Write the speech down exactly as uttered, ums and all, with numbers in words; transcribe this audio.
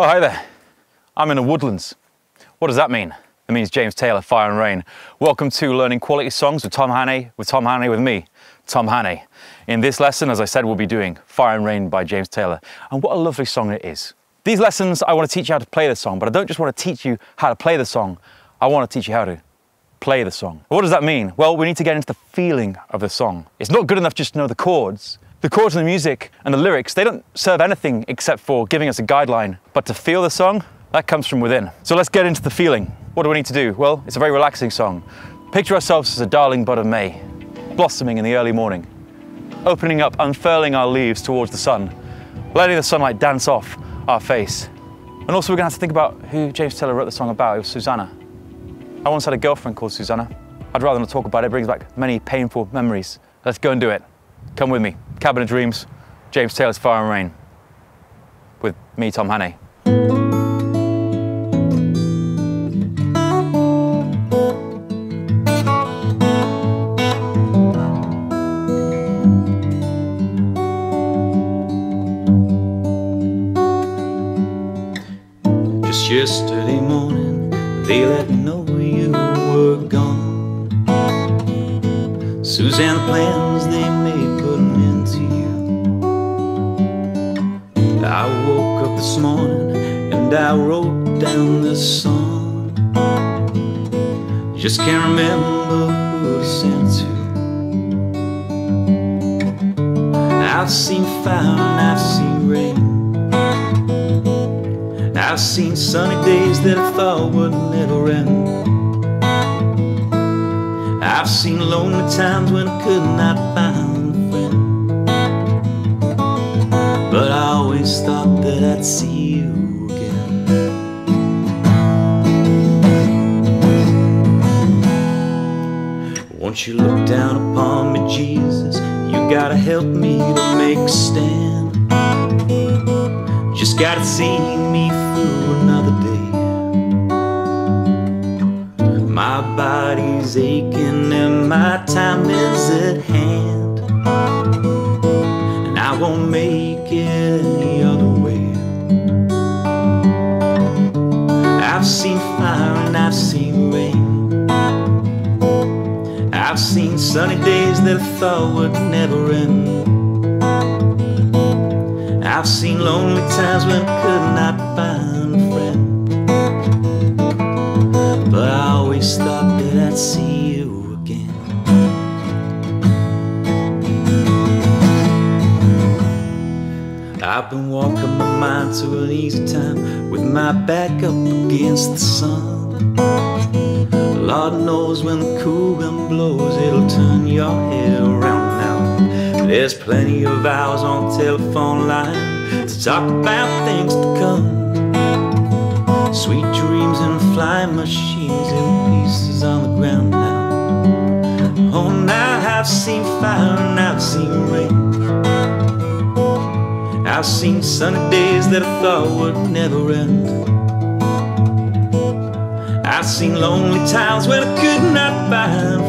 Oh, hi there. I'm in the woodlands. What does that mean? It means James Taylor, Fire and Rain. Welcome to Learning Quality Songs with Tom Hannay, with Tom Hannay, with me, Tom Hannay. In this lesson, as I said, we'll be doing Fire and Rain by James Taylor. And what a lovely song it is. These lessons, I want to teach you how to play the song, but I don't just want to teach you how to play the song. I want to teach you how to play the song. What does that mean? Well, we need to get into the feeling of the song. It's not good enough just to know the chords. The chords and the music and the lyrics, they don't serve anything except for giving us a guideline. But to feel the song, that comes from within. So let's get into the feeling. What do we need to do? Well, it's a very relaxing song. Picture ourselves as a darling bud of May, blossoming in the early morning, opening up, unfurling our leaves towards the sun, letting the sunlight dance off our face. And also we're gonna have to think about who James Taylor wrote the song about. It was Susanna. I once had a girlfriend called Susanna. I'd rather not talk about it. It brings back many painful memories. Let's go and do it. Come with me. Cabin of Dreams, James Taylor's Fire and Rain, with me, Tom Hannay. Just yesterday morning, they let me know you were gone. Suzanne Plains, they made put an end to you. I woke up this morning and I wrote down this song. Just can't remember who to send to. I've seen fire and I've seen rain. I've seen sunny days that I thought would never end. I've seen lonely times when I could not find a friend, but I always thought that I'd see you again. Won't you look down upon me, Jesus? You gotta help me to make a stand. Just gotta see me through another day. My body's aching and my time is at hand, and I won't make it any other way. I've seen fire and I've seen rain. I've seen sunny days that I thought would never end. I've seen lonely times when I could not find a friend, but I always thought that I'd see you again. I've been walking my mind to an easy time, with my back up against the sun. Lord knows when the cool wind blows, it'll turn your head around now. There's plenty of hours on the telephone line to talk about things to come. Sweet dreams and flying machines in pieces on the ground now. Oh, now I've seen fire and I've seen rain. I've seen sunny days that I thought would never end. I've seen lonely times when I could not find